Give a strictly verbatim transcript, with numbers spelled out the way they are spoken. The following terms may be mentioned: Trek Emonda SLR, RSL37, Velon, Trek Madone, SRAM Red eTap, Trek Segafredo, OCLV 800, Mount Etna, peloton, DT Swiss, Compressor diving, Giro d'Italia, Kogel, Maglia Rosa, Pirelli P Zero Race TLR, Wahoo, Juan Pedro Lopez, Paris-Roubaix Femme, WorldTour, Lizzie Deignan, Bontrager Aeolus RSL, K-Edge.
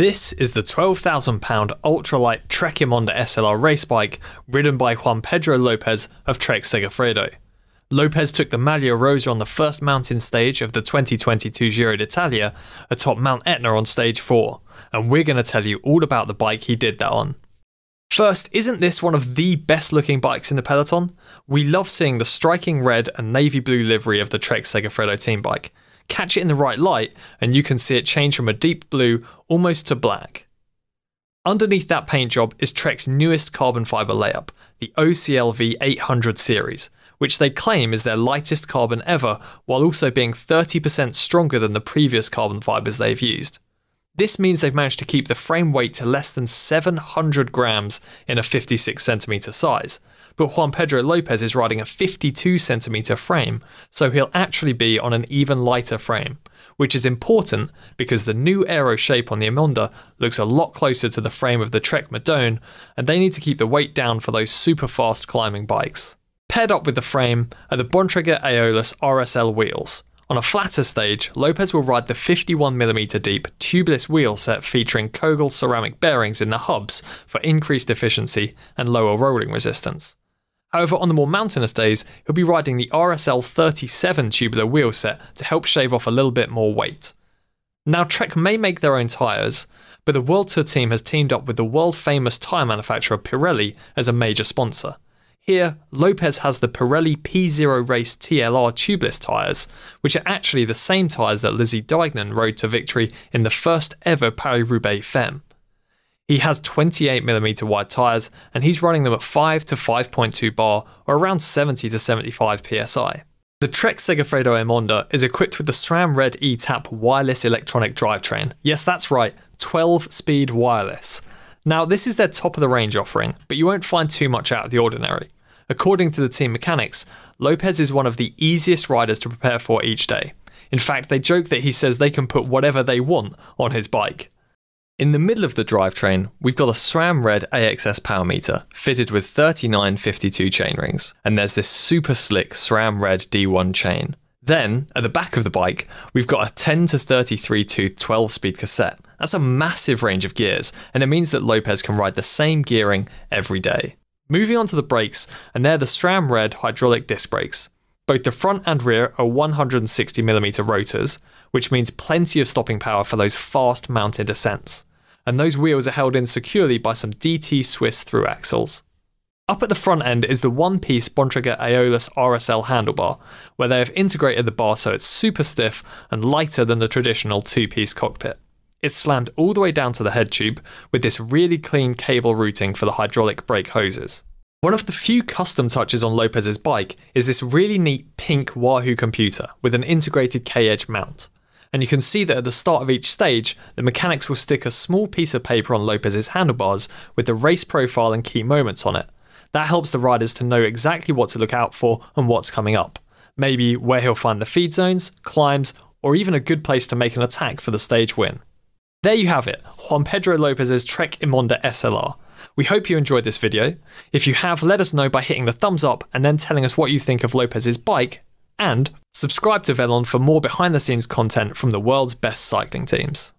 This is the twelve thousand pound ultralight Trek Emonda S L R race bike ridden by Juan Pedro Lopez of Trek Segafredo. Lopez took the Maglia Rosa on the first mountain stage of the twenty twenty-two Giro d'Italia atop Mount Etna on stage four, and we're going to tell you all about the bike he did that on. First, isn't this one of the best looking bikes in the peloton? We love seeing the striking red and navy blue livery of the Trek Segafredo team bike. Catch it in the right light and you can see it change from a deep blue almost to black. Underneath that paint job is Trek's newest carbon fibre layup, the O C L V eight hundred series, which they claim is their lightest carbon ever while also being thirty percent stronger than the previous carbon fibres they've used. This means they've managed to keep the frame weight to less than seven hundred grams in a fifty-six centimetre size, but Juan Pedro Lopez is riding a fifty-two centimetre frame, so he'll actually be on an even lighter frame, which is important because the new aero shape on the Emonda looks a lot closer to the frame of the Trek Madone, and they need to keep the weight down for those super fast climbing bikes. Paired up with the frame are the Bontrager Aeolus R S L wheels. On a flatter stage, Lopez will ride the fifty-one millimetre deep tubeless wheel set featuring Kogel ceramic bearings in the hubs for increased efficiency and lower rolling resistance. However, on the more mountainous days, he'll be riding the R S L thirty-seven tubular wheel set to help shave off a little bit more weight. Now, Trek may make their own tyres, but the World Tour team has teamed up with the world-famous tyre manufacturer Pirelli as a major sponsor. Here, Lopez has the Pirelli P Zero Race T L R tubeless tyres, which are actually the same tyres that Lizzie Deignan rode to victory in the first ever Paris-Roubaix Femme. He has twenty-eight millimetre wide tyres and he's running them at five to five point two bar or around seventy to seventy-five P S I. The Trek Segafredo Emonda is equipped with the SRAM Red eTap wireless electronic drivetrain. Yes, that's right, twelve speed wireless. Now, this is their top of the range offering, but you won't find too much out of the ordinary. According to the team mechanics, Lopez is one of the easiest riders to prepare for each day. In fact, they joke that he says they can put whatever they want on his bike. In the middle of the drivetrain, we've got a SRAM Red A X S power meter fitted with thirty-nine fifty-two chain rings, and there's this super slick SRAM Red D one chain. Then, at the back of the bike, we've got a ten to thirty-three tooth twelve speed cassette. That's a massive range of gears, and it means that Lopez can ride the same gearing every day. Moving on to the brakes, and they're the SRAM Red hydraulic disc brakes. Both the front and rear are one hundred sixty millimetre rotors, which means plenty of stopping power for those fast mounted ascents. And those wheels are held in securely by some D T Swiss through axles. Up at the front end is the one-piece Bontrager Aeolus R S L handlebar, where they have integrated the bar so it's super stiff and lighter than the traditional two-piece cockpit. It's slammed all the way down to the head tube with this really clean cable routing for the hydraulic brake hoses. One of the few custom touches on Lopez's bike is this really neat pink Wahoo computer with an integrated K-Edge mount. And you can see that at the start of each stage, the mechanics will stick a small piece of paper on Lopez's handlebars with the race profile and key moments on it. That helps the riders to know exactly what to look out for and what's coming up. Maybe where he'll find the feed zones, climbs, or even a good place to make an attack for the stage win. There you have it, Juan Pedro Lopez's Trek Emonda S L R. We hope you enjoyed this video. If you have, let us know by hitting the thumbs up and then telling us what you think of Lopez's bike, and subscribe to Velon for more behind the scenes content from the world's best cycling teams.